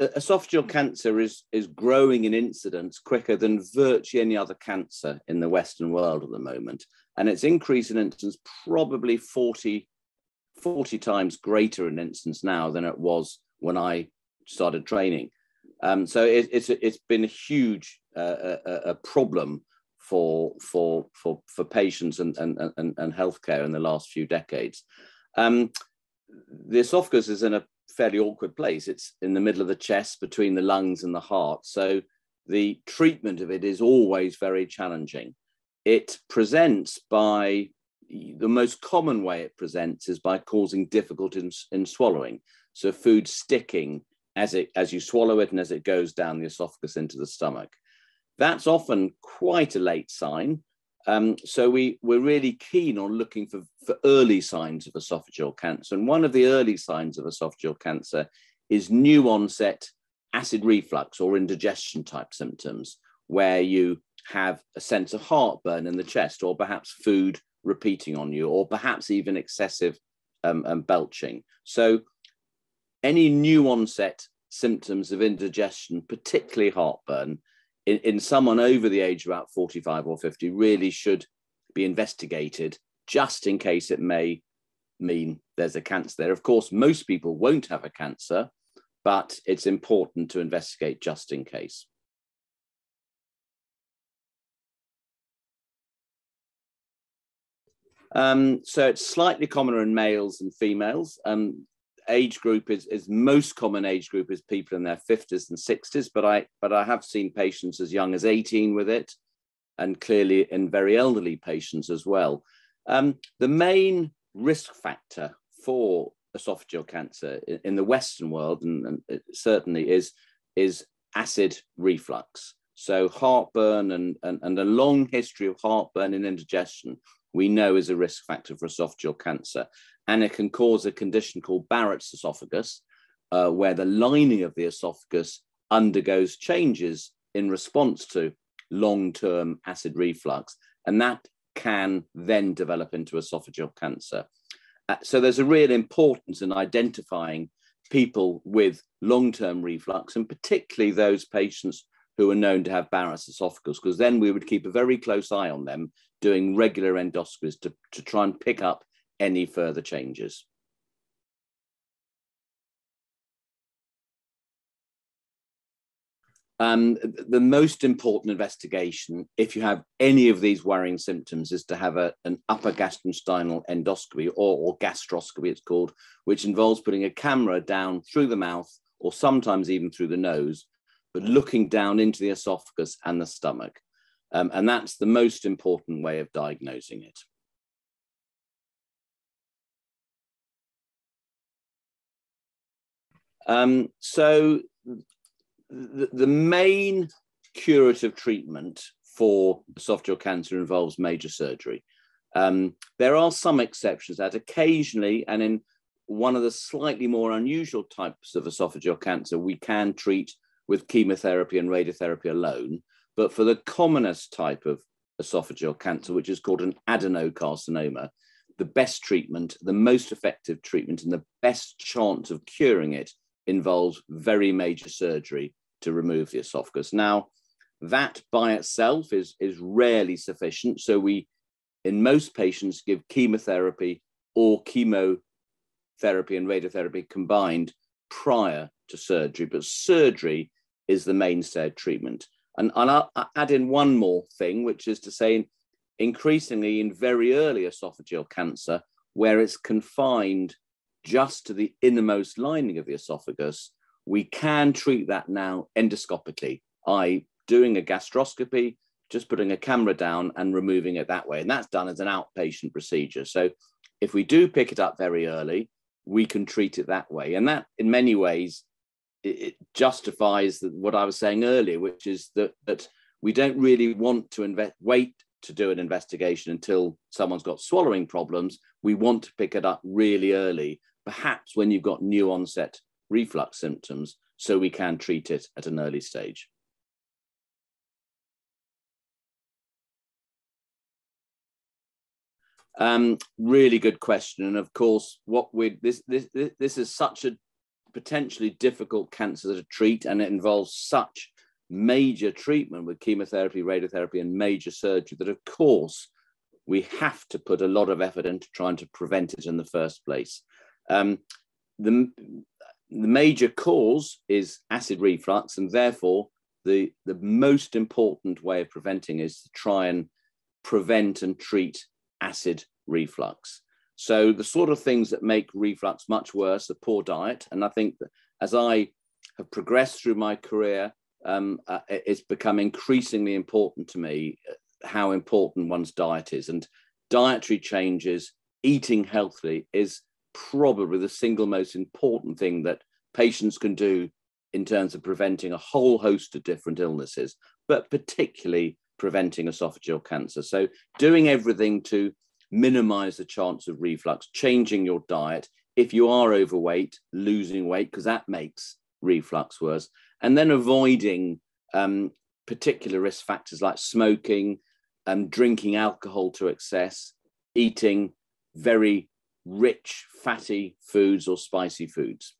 Esophageal cancer is growing in incidence quicker than virtually any other cancer in the Western world at the moment. And its increase in incidence probably 40 times greater in incidence now than it was when I started training. So it's been a huge problem for patients and healthcare in the last few decades. The esophagus is in a fairly awkward place. It's in the middle of the chest between the lungs and the heart. So the treatment of it is always very challenging. It presents by, the most common way it presents is by causing difficulties in swallowing. So food sticking as you swallow it and as it goes down the esophagus into the stomach. That's often quite a late sign. So we're really keen on looking for early signs of esophageal cancer. And one of the early signs of esophageal cancer is new onset acid reflux or indigestion type symptoms, where you have a sense of heartburn in the chest, or perhaps food repeating on you, or perhaps even excessive belching. So any new onset symptoms of indigestion, particularly heartburn, in someone over the age of about 45 or 50 really should be investigated, just in case it may mean there's a cancer there. Of course, most people won't have a cancer, but it's important to investigate just in case. So it's slightly commoner in males and females. Age group is most common age group is people in their 50s and 60s, but I have seen patients as young as 18 with it, and clearly in very elderly patients as well. The main risk factor for esophageal cancer in the Western world, and it certainly is acid reflux. So heartburn and a long history of heartburn and indigestion we know is a risk factor for esophageal cancer. And it can cause a condition called Barrett's esophagus, where the lining of the esophagus undergoes changes in response to long-term acid reflux. And that can then develop into esophageal cancer. So there's a real importance in identifying people with long-term reflux, and particularly those patients who are known to have Barrett's esophagus, because then we would keep a very close eye on them, doing regular endoscopies to try and pick up any further changes. The most important investigation, if you have any of these worrying symptoms, is to have an upper gastrointestinal endoscopy, or gastroscopy it's called, which involves putting a camera down through the mouth, or sometimes even through the nose, but looking down into the esophagus and the stomach. And that's the most important way of diagnosing it. So the main curative treatment for esophageal cancer involves major surgery. There are some exceptions that occasionally, and in one of the slightly more unusual types of esophageal cancer, we can treat with chemotherapy and radiotherapy alone. But for the commonest type of esophageal cancer, which is called an adenocarcinoma, the best treatment, the most effective treatment, and the best chance of curing it involves very major surgery to remove the esophagus. Now, that by itself is rarely sufficient. So we, in most patients, give chemotherapy or chemotherapy and radiotherapy combined prior to surgery. But surgery is the mainstay treatment. And I'll add in one more thing, which is to say, increasingly in very early esophageal cancer, where it's confined just to the innermost lining of the esophagus, we can treat that now endoscopically, i.e. doing a gastroscopy, just putting a camera down and removing it that way. And that's done as an outpatient procedure. So if we do pick it up very early, we can treat it that way. And that, in many ways, it justifies what I was saying earlier, which is that we don't really want to wait to do an investigation until someone's got swallowing problems. We want to pick it up really early, perhaps when you've got new onset reflux symptoms, so we can treat it at an early stage. Really good question. And of course, this is such a potentially difficult cancer to treat, and it involves such major treatment with chemotherapy, radiotherapy, and major surgery that, of course, we have to put a lot of effort into trying to prevent it in the first place. The major cause is acid reflux, and therefore the most important way of preventing is to try and prevent and treat acid reflux. So the sort of things that make reflux much worse, the poor diet, and I think that as I have progressed through my career, it's become increasingly important to me how important one's diet is, and dietary changes, eating healthily is probably the single most important thing that patients can do in terms of preventing a whole host of different illnesses, but particularly preventing esophageal cancer. So doing everything to minimize the chance of reflux, changing your diet, if you are overweight, losing weight, because that makes reflux worse, and then avoiding particular risk factors like smoking, drinking alcohol to excess, eating very rich, fatty foods or spicy foods.